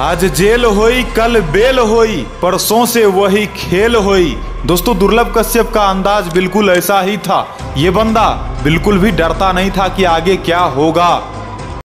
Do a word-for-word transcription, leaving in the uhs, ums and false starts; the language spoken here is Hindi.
आज जेल होई कल बेल होई, परसों से वही खेल होई। दोस्तों दुर्लभ कश्यप का अंदाज बिल्कुल ऐसा ही था। ये बंदा बिल्कुल भी डरता नहीं था कि आगे क्या होगा।